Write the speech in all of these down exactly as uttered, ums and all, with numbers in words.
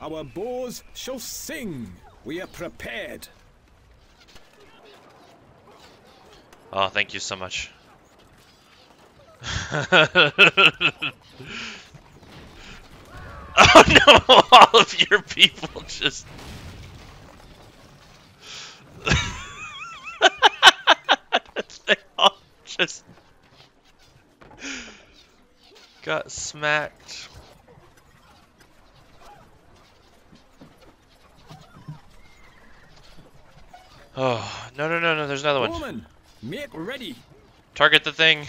Our bows shall sing. We are prepared. Oh, thank you so much. Oh no, all of your people just... They all just... got smacked. Oh, no, no, no, no, there's another one. Woman, make ready. Target the thing.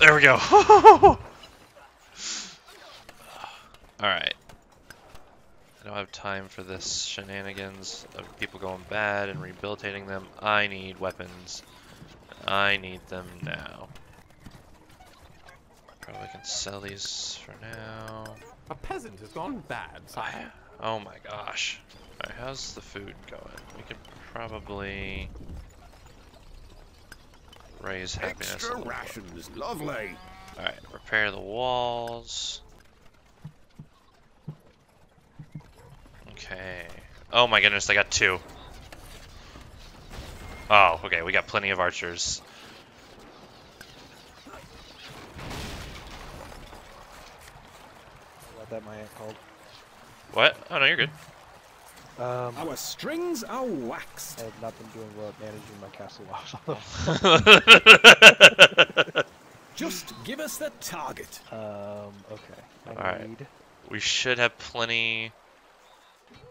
There we go. Alright. I don't have time for this shenanigans of people going bad and rehabilitating them. I need weapons. I need them now. Probably can sell these for now. A peasant has gone bad. I, oh my gosh. Alright, how's the food going? We could probably raise happiness. Extra rations, lovely. Alright, repair the walls. Okay. Oh my goodness, I got two. Oh, okay, we got plenty of archers. What that my aunt called? What? Oh no, you're good. Um, Our strings are waxed. I have not been doing well at managing my castle walls. Just give us the target. Um, okay. I All right. Need... We should have plenty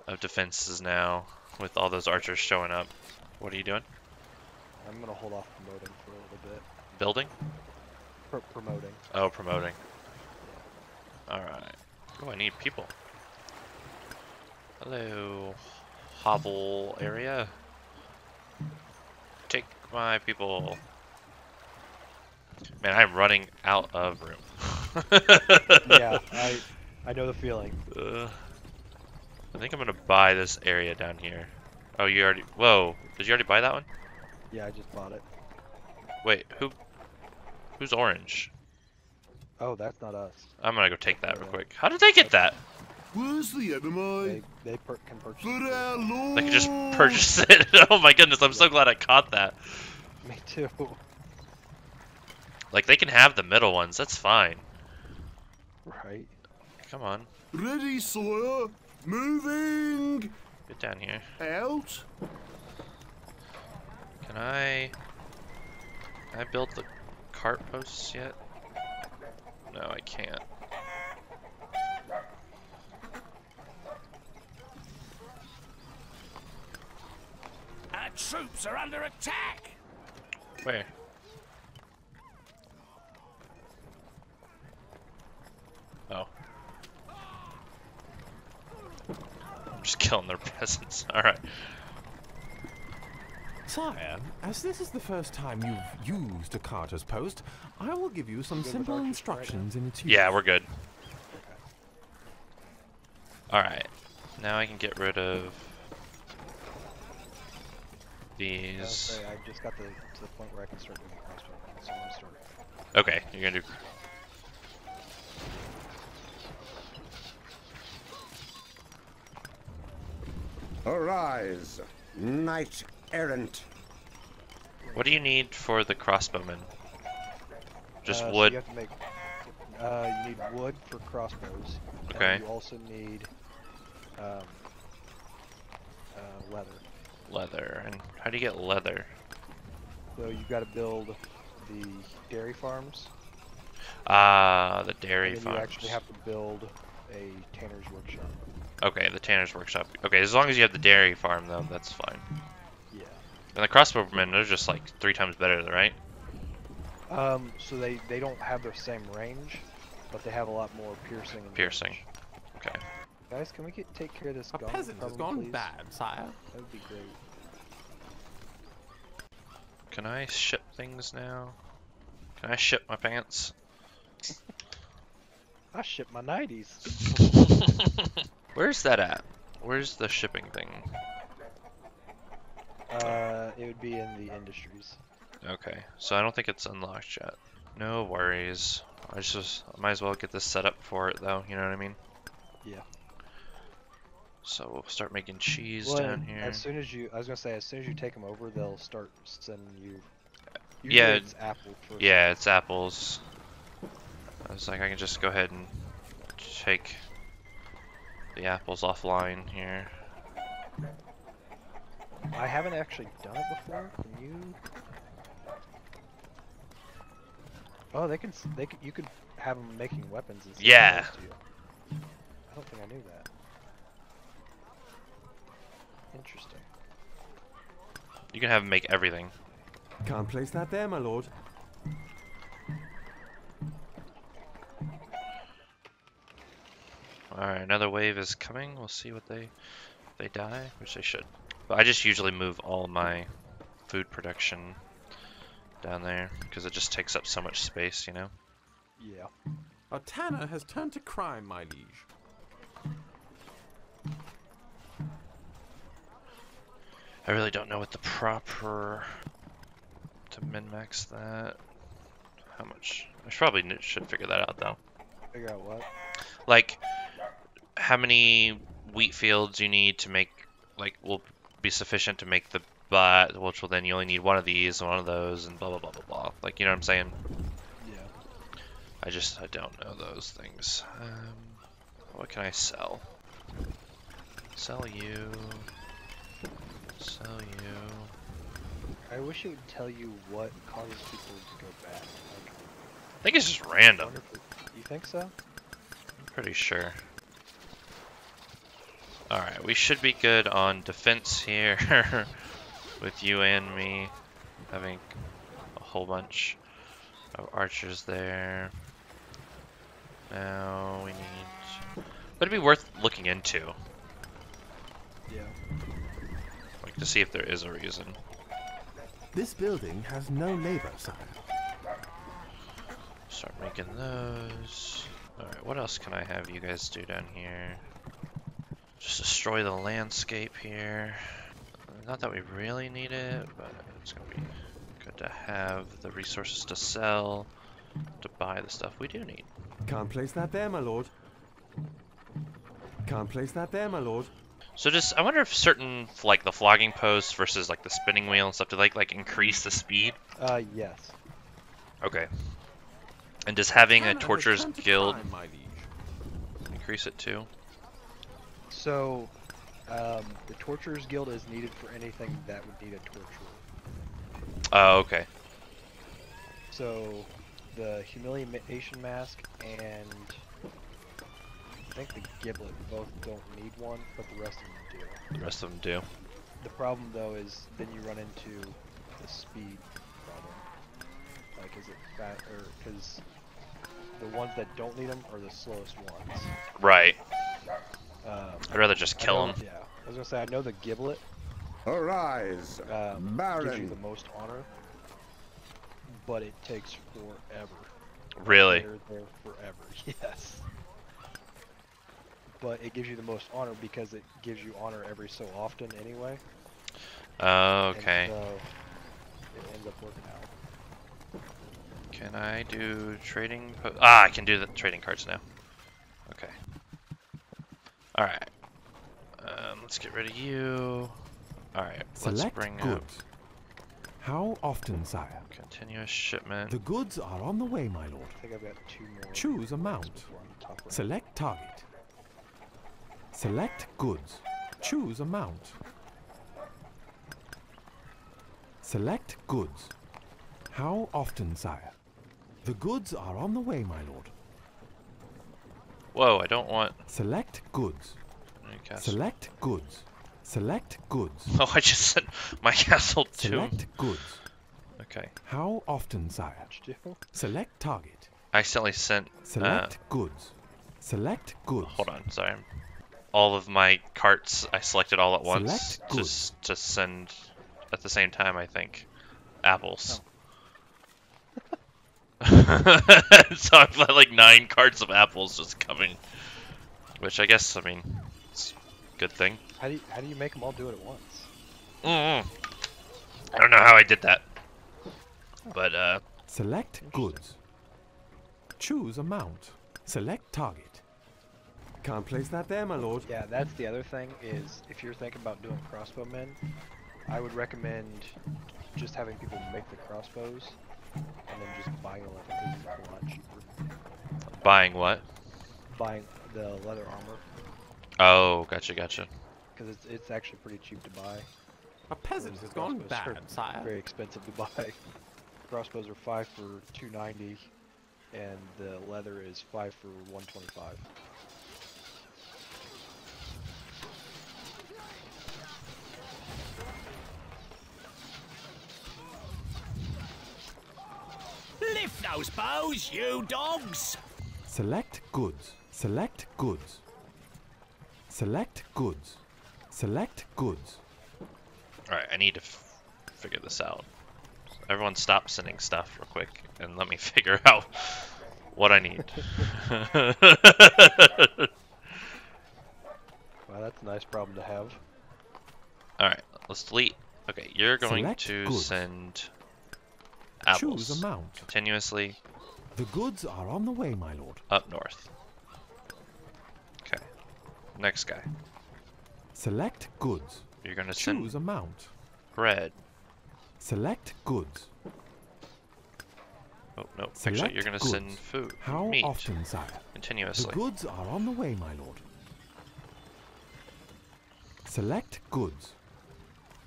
of defenses now with all those archers showing up. What are you doing? I'm going to hold off promoting for a little bit. Building? Pro promoting. Oh, promoting. All right. Oh, I need people. Hello, hovel area. Take my people. Man, I'm running out of room. Yeah, I I know the feeling. Uh, I think I'm gonna buy this area down here. Oh, you already? Whoa, did you already buy that one? Yeah, I just bought it. Wait, who? Who's orange? Oh, that's not us. I'm gonna go take that real quick. How did they get that? Where's the enemy? They, they per can purchase it. They can just purchase it. Oh my goodness, I'm yeah. so glad I caught that. Me too. Like, they can have the middle ones, that's fine. Right. Come on. Ready, Sawyer. Moving. Get down here. Out. Can I... Can I build the cart posts yet? No, I can't. Our troops are under attack! Where? Oh. I'm just killing their peasants. Alright. Sire, as this is the first time you've used a carter's post, I will give you some simple instructions in its use. Yeah, we're good. Alright. Now I can get rid of... these. I just got to, to the point where I can start doing crossbow, so I'm gonna start. Okay, you're gonna do. Arise, knight errant. What do you need for the crossbowmen? Just uh, wood. So you have to make, uh, you need wood for crossbows. Okay. And you also need um, uh, leather. Leather. And how do you get leather? So you got to build the dairy farms. Ah, uh, the dairy farms. You actually have to build a tanner's workshop. Okay, the tanner's workshop. Okay, as long as you have the dairy farm, though, that's fine. Yeah. And the crossbowmen, they're just like three times better, right? Um, so they they don't have the same range, but they have a lot more piercing. Piercing. Range. Okay. Guys, can we get, take care of this? A gun peasant problem, has gone please? Bad, sire. That would be great. Can I ship things now? Can I ship my pants? I ship my nighties. Where's that at? Where's the shipping thing? Uh, it would be in the industries. Okay, so I don't think it's unlocked yet. No worries. I just I might as well get this set up for it, though. You know what I mean? Yeah. So we'll start making cheese well, down here. As soon as you, I was gonna say, as soon as you take them over, they'll start sending you. Usually yeah. It's apple fruit. Yeah, it's apples. I was like, I can just go ahead and take the apples offline here. I haven't actually done it before. Can you? Oh, they can. They can, you could have them making weapons and stuff. Yeah. I don't think I knew that. Interesting. You can have them make everything. Can't place that there, my lord. Alright, another wave is coming. We'll see what they if they die, which they should. But I just usually move all my food production down there because it just takes up so much space, you know? Yeah. A tanner has turned to crime, my liege. I really don't know what the proper to min-max that. How much? I probably should figure that out though. Figure out what? Like, how many wheat fields you need to make, like, will be sufficient to make the butt, which will then you only need one of these and one of those and blah blah blah blah blah. Like, you know what I'm saying? Yeah. I just, I don't know those things. Um, what can I sell? Sell you. Sell you. I wish it would tell you what causes people to go back. Like, I think it's just random. You think so? I'm pretty sure. Alright, we should be good on defense here with you and me having a whole bunch of archers there. Now we need... But it'd be worth looking into. Yeah. To see if there is a reason. This building has no labor, sire. Start making those. Alright, what else can I have you guys do down here? Just destroy the landscape here. Not that we really need it, but it's gonna be good to have the resources to sell, to buy the stuff we do need. Can't place that there, my lord. Can't place that there, my lord. So just, I wonder if certain, like the flogging posts versus like the spinning wheel and stuff, do like like increase the speed? Uh, yes. Okay. And does having a torturer's guild increase it too? So, um, the torturer's guild is needed for anything that would need a torturer. Oh, okay. So, the humiliation mask and... I think the giblet both don't need one, but the rest of them do. The rest of them do. The problem though is then you run into the speed problem. Like, is it fat or because the ones that don't need them are the slowest ones. Right. Um, I'd rather just kill them. Yeah. I was gonna say I know the giblet. Arise, um, Baron. Gives you the most honor, but it takes forever. Really? They're there forever. Yes. But it gives you the most honor because it gives you honor every so often anyway. Oh, okay. And so it ends up working out. Can I do trading? Po ah, I can do the trading cards now. Okay. All right. Um, let's get rid of you. All right. Select let's bring goods. Up. How often, sire? Continuous shipment. The goods are on the way, my lord. I think I've got two more. Choose amount. Right. Select target. Select goods. Choose amount. Select goods. How often, sire? The goods are on the way, my lord. Whoa, I don't want... Select goods. Select goods. Select goods. Oh, I just sent my castle to... Select goods. Okay. How often, sire? Select target. I accidentally sent... Select uh... goods. Select goods. Hold on, sorry. All of my carts I selected all at once just to send at the same time, I think. Apples. Oh. So I've got like nine carts of apples just coming. Which I guess, I mean, it's a good thing. How do you, how do you make them all do it at once? Mm-hmm. I don't know how I did that. But, uh... Select goods. Choose amount. Select target. Can't place that there, my lord. Yeah, that's the other thing is, if you're thinking about doing crossbowmen, I would recommend just having people make the crossbows and then just buying the leather pieces at launch. Buying what? Buying the leather armor. Oh, gotcha, gotcha. Because it's, it's actually pretty cheap to buy. A peasant has gone bad, sire. Very expensive to buy. Crossbows are five for two ninety, and the leather is five for one twenty-five. Lift those bows, you dogs! Select goods. Select goods. Select goods. Select goods. Alright, I need to f figure this out. So everyone stop sending stuff real quick and let me figure out what I need. Well, that's a nice problem to have. Alright, let's delete. Okay, you're going Select to goods. Send apples. Choose amount. Continuously. The goods are on the way, my lord. Up north. Okay, next guy. Select goods. You're gonna send choose amount. Bread. Select goods. Oh no! Select actually, you're gonna goods. Send food. How meat. Often, sire? Continuously. The goods are on the way, my lord. Select goods.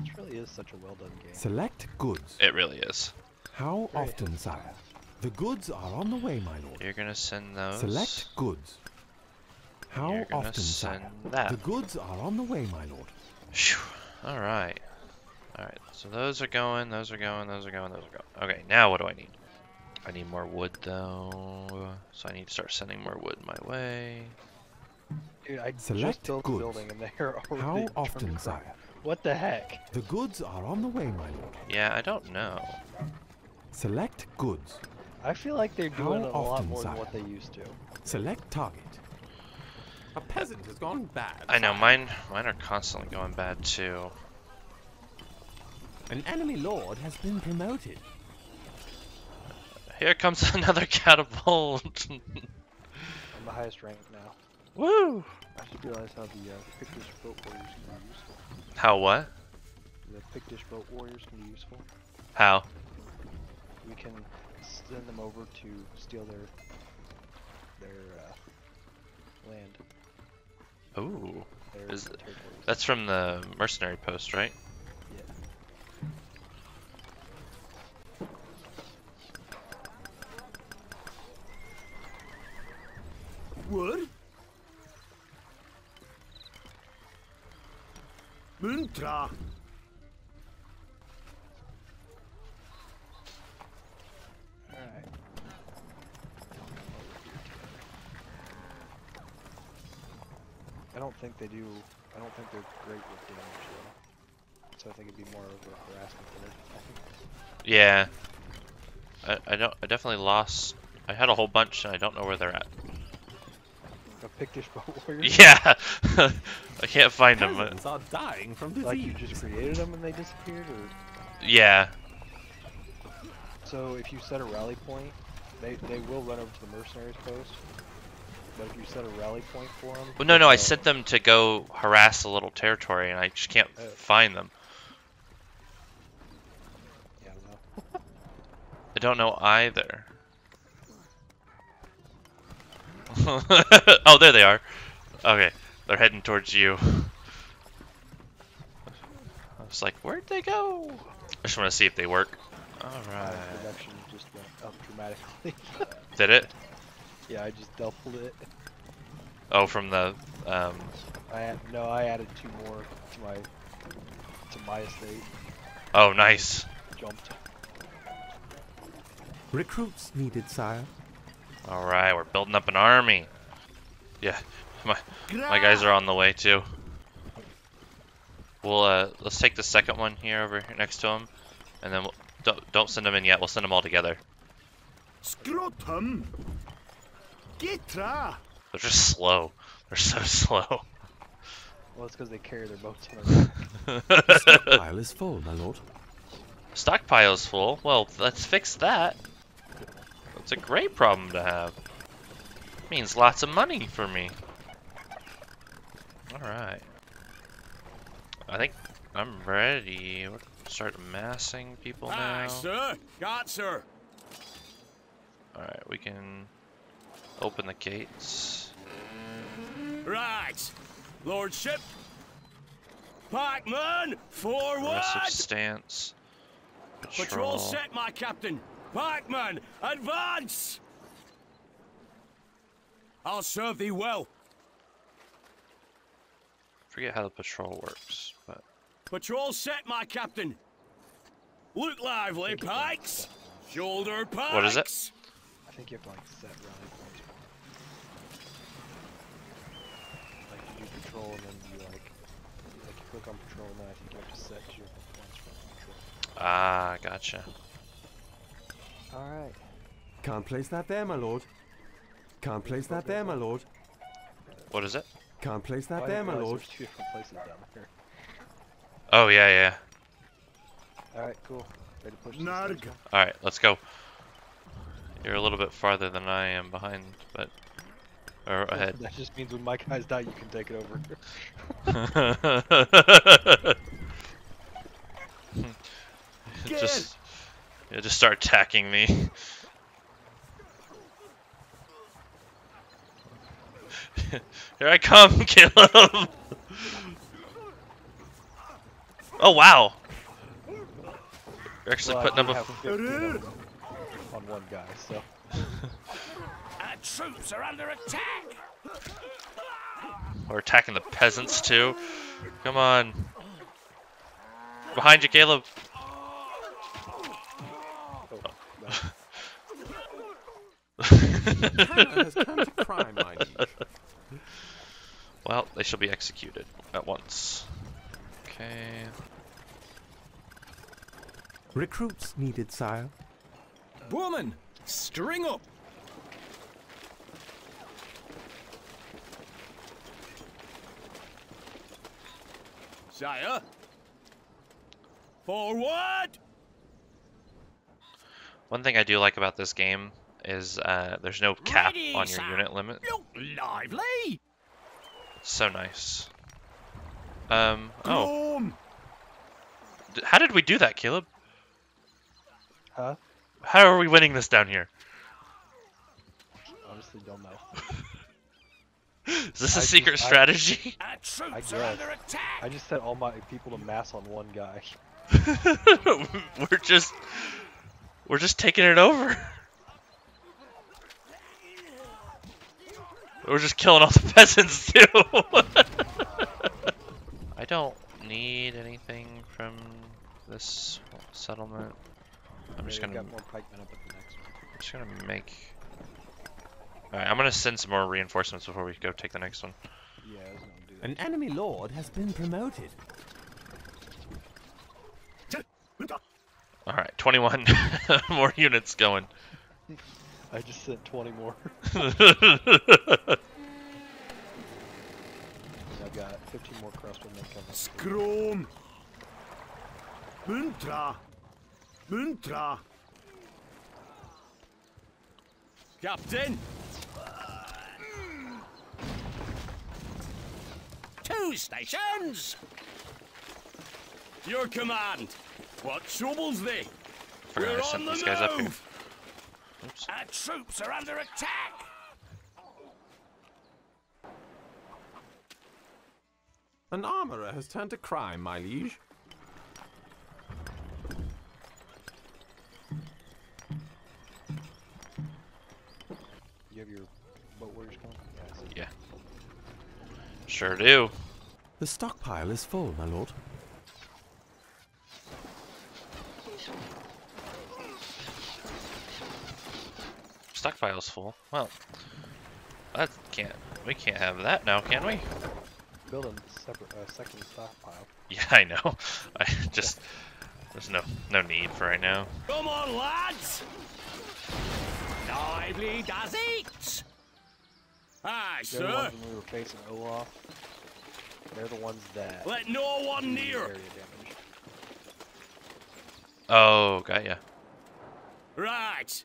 It really is such a well-done game. Select goods. It really is. How Very often, good. Sire? The goods are on the way, my lord. You're gonna send those. Select goods. How you're gonna often, send sire? That. The goods are on the way, my lord. Alright. Alright, so those are going, those are going, those are going, those are going. Okay, now what do I need? I need more wood, though. So I need to start sending more wood my way. Dude, I Select just built goods. A building and they're already... How often, sire? What the heck? The goods are on the way, my lord. Yeah, I don't know. Select goods. I feel like they're doing How a often, lot more sire? Than what they used to. Select target. A peasant has gone bad. I know, mine mine are constantly going bad too. An enemy lord has been promoted. Here comes another catapult. I'm the highest rank now. Woo! I should realize how the uh, Pictish boat warriors can be useful. How what? The Pictish boat warriors can be useful. How? We can send them over to steal their their uh, land. Oh, that's from the mercenary post, right? Yeah. Wood? Muntra! Alright. I don't think they do, I don't think they're great with damage though. So I think it'd be more of a harassment for them. Yeah. I, I don't, I definitely lost, I had a whole bunch and I don't know where they're at. A Pictish boat warrior? Yeah! I can't find them. Peasants are dying from disease. Like you just created them and they disappeared or? Yeah. So if you set a rally point, they, they will run over to the mercenaries post. But if you set a rally point for them... Well, no, no, I sent them to go harass a little territory, and I just can't uh, find them. Yeah, I don't know. I don't know either. Oh, there they are. Okay, they're heading towards you. I was like, where'd they go? I just want to see if they work. Alright. Uh, production just went up dramatically. Did it? Yeah, I just doubled it. Oh, from the. Um... I no, I added two more to my to my estate. Oh, nice. Jumped. Recruits needed, sire. All right, we're building up an army. Yeah, my my guys are on the way too. We'll uh, let's take the second one here over here next to him, and then we'll, don't don't send them in yet. We'll send them all together. Scrotum. They're just slow. They're so slow. Well, it's because they carry their boats on their back. Stockpile is full, my lord. Stockpile is full? Well, let's fix that. That's a great problem to have. Means lots of money for me. Alright. I think I'm ready. We'll start amassing people now. Aye, sir. Got, sir. Alright, we can open the gates. Right. Lordship. Pikeman, forward! Aggressive stance. Patrol. Patrol set, my captain. Pikeman, advance! I'll serve thee well. Forget how the patrol works, but... Patrol set, my captain. Look lively, pikes. Shoulder pikes. What is it? I think you have to, like, set rally. Like, you do patrol, and then you, like... Like, you click on patrol, and then I think you have to set your points for patrol. Ah, gotcha. Alright. Can't place that there, my lord. Can't place that there, my lord. What is it? Can't place that there, my lord. Two different places down here. Oh, yeah, yeah. Alright, cool. Ready to push this thing. Alright, let's go. You're a little bit farther than I am behind, but... Or ahead. That just means when my guys die, you can take it over. just, yeah, just start attacking me. Here I come, Caleb! Oh wow! You're actually well, putting up a... On, on one guy, so... Our troops are under attack! We're attacking the peasants too. Come on. Behind you, Caleb! Oh, no. Has come to crime, my liege. Well, they shall be executed at once. Okay. Recruits needed, sire. Woman, string up. Sire. Forward. One thing I do like about this game is uh, there's no cap Ready, on your sire. Unit limit. Look lively. So nice. Um, oh. Boom. How did we do that, Caleb? Huh? How are we winning this down here? Honestly, don't know. Is this I a secret just, strategy? I, I guess. I just sent all my people to mass on one guy. we're just... We're just taking it over. We're just killing all the peasants, too! I don't need anything from this settlement. I'm just gonna... I'm just gonna make... Alright, I'm gonna send some more reinforcements before we go take the next one. Yeah, I was gonna do that. An enemy lord has been promoted. Alright, twenty-one more units going. I just sent twenty more. I've got fifteen more crossbowmen coming. Scrum! Muntra! Muntra! Captain! Two stations! Your command! What troubles thee? Forgot We're I sent on the these guys move. Up here. Oops. Our troops are under attack! An armorer has turned to crime, my liege. You have your boat warriors coming? Yeah. Sure do. The stockpile is full, my lord. Stockpile's full. Well, that can't. We can't have that now, can we? Build a separate uh, second stockpile. Yeah, I know. I just there's no no need for right now. Come on, lads! Lively does eat. Aye, they're sir. The ones when we were facing Olaf. They're the ones that. Let no one near. Oh, got ya. Right.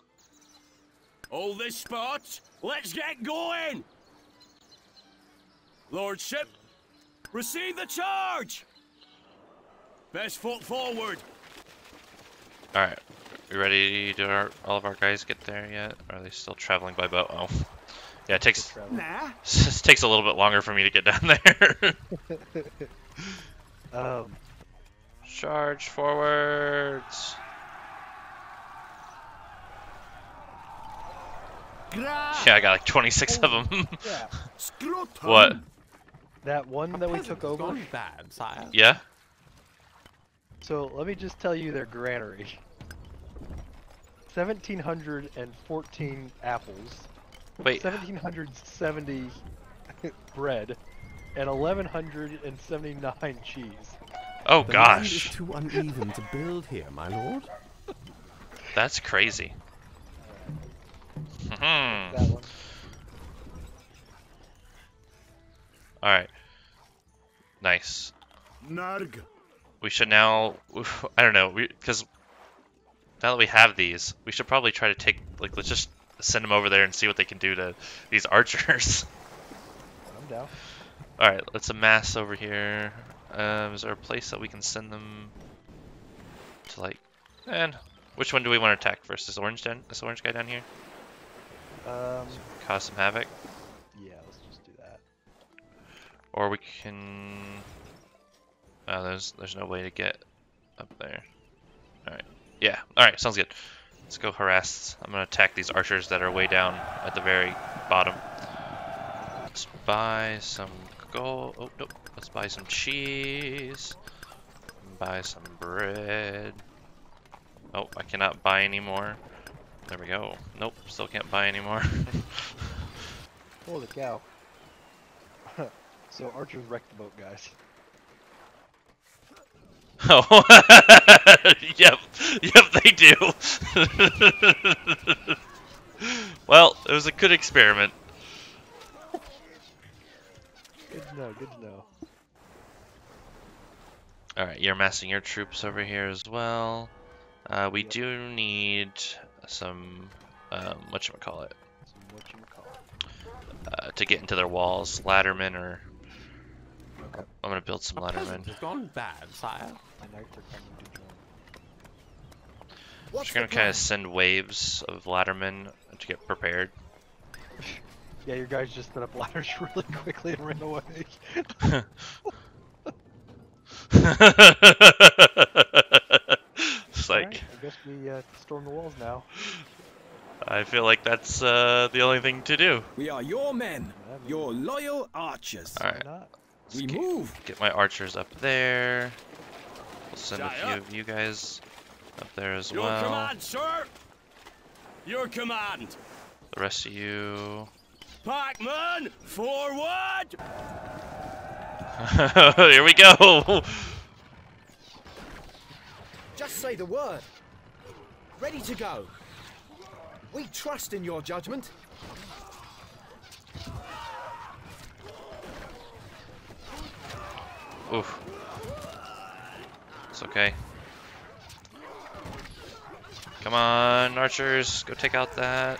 Hold this spot. Let's get going. Lordship, Receive the charge! Best foot forward! Alright. We ready? Did our, all of our guys get there yet? Or are they still traveling by boat? Oh. Yeah, it takes, nah. It takes a little bit longer for me to get down there. um, Charge forwards! Yeah, I got like twenty-six of them. Yeah. What? That one that we took over? Bad, yeah. So let me just tell you their granary. one thousand seven hundred fourteen apples. Wait. one thousand seven hundred seventy bread. And one thousand one hundred seventy-nine cheese. Oh the gosh. It's too uneven to build here, my lord. That's crazy. Mm-hmm. Alright. Nice. Narg. We should now... I don't know, because now that we have these, we should probably try to take... Like, let's just send them over there and see what they can do to these archers. I'm down. Alright, let's amass over here. Um, is there a place that we can send them to, like... And which one do we want to attack first? Is orange down? Is the orange guy down here? Um, cause some havoc. Yeah, let's just do that. Or we can. Oh, there's there's no way to get up there. All right. Yeah. All right. Sounds good. Let's go harass. I'm gonna attack these archers that are way down at the very bottom. Let's buy some gold. Oh nope. Let's buy some cheese. Buy some bread. Oh, I cannot buy anymore. There we go. Nope, still can't buy anymore. Holy cow. So archers wrecked the boat, guys. Oh. Yep. Yep, they do. Well, it was a good experiment. Good to know, good to know. Alright, you're amassing your troops over here as well. Uh, we yep. do need... some um, whatchamacallit, some whatchamacallit. Uh, to get into their walls, laddermen or okay. I'm gonna build some laddermen. It's gone bad, sire. We're gonna kind of send waves of laddermen to get prepared. Yeah, your guys just set up ladders really quickly and ran away. Like, right, I guess we uh, storm the walls now. I feel like that's uh, the only thing to do. We are your men, your loyal archers. All right, we get, move. Get my archers up there. We'll send Die a few up. of you guys up there as your well. Your command, sir. Your command. The rest of you. Packman, forward. Here we go. Just say the word. Ready to go. We trust in your judgment. Oof. It's okay. Come on, archers. Go take out that.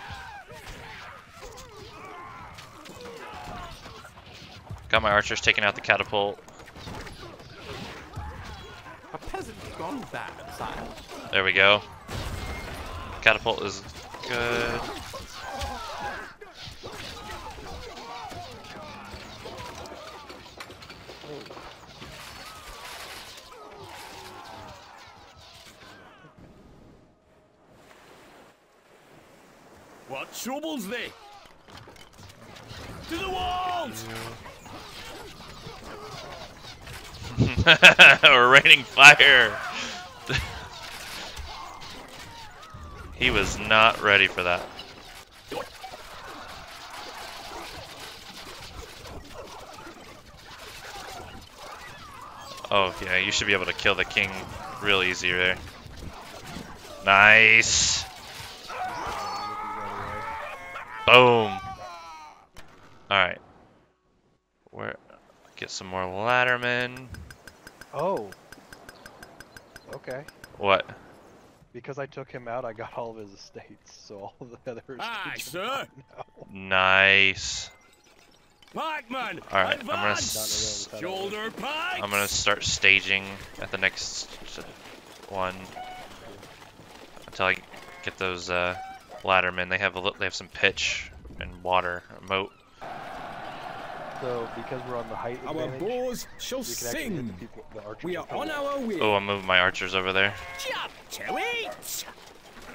Got my archers taking out the catapult. A peasant's gone bad, sire. There we go. Catapult is good. What troubles thee? To the walls! We're raining fire. He was not ready for that. Oh yeah, you should be able to kill the king real easy there. Nice. Boom. All right. Where? Get some more laddermen. Oh. Okay. What? Because I took him out, I got all of his estates, so all of the other estates. Aye, sir. Nice. Alright, I'm gonna shoulder pikes. I'm gonna start staging at the next one until I get those uh, laddermen. They have a they have some pitch and water, a moat. So because we're on the height advantage, our boars shall sing. People, we are on our way. Oh, I'm moving my archers over there. Jump to it.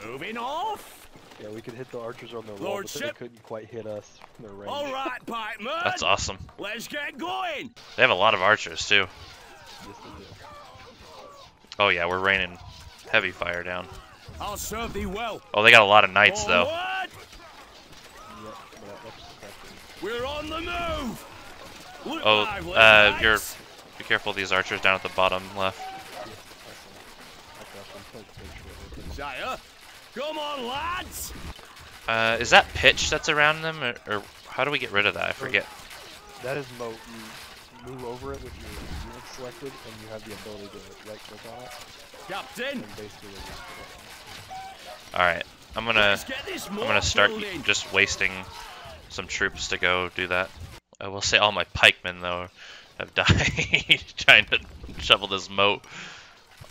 Moving off. Yeah, we could hit the archers on the wall, but they couldn't quite hit us from their range. All right, Pikeman. That's awesome. Let's get going. They have a lot of archers too. Yes, they do. Oh yeah, we're raining heavy fire down. I'll serve thee well. Oh, they got a lot of knights though. Yep, yeah, we're on the move. Look oh, uh, you're be careful of these archers down at the bottom left. Jaya. Come on, lads! Uh, is that pitch that's around them, or, or how do we get rid of that? I forget. That is moat. You move over it with your unit selected, and you have the ability to right-click on it. Captain. All right, I'm gonna I'm gonna start building. Just wasting some troops to go do that. I will say all my pikemen though have died trying to shovel this moat.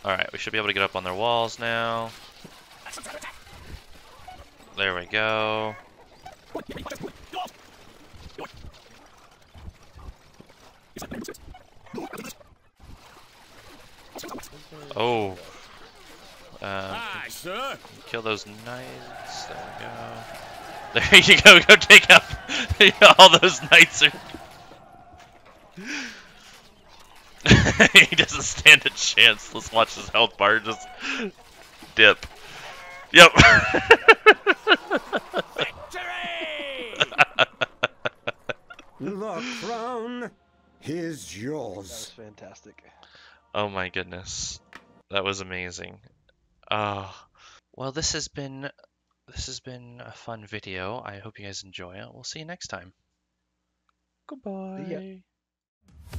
All right, we should be able to get up on their walls now. There we go. Oh. Um, kill those knights. There we go. There you go. Go take out all those knights. Are... He doesn't stand a chance. Let's watch his health bar just dip. Yep. The crown is yours. That was fantastic. Oh my goodness, that was amazing. Oh, well, this has been this has been a fun video. I hope you guys enjoy it. We'll see you next time. Goodbye. Yeah.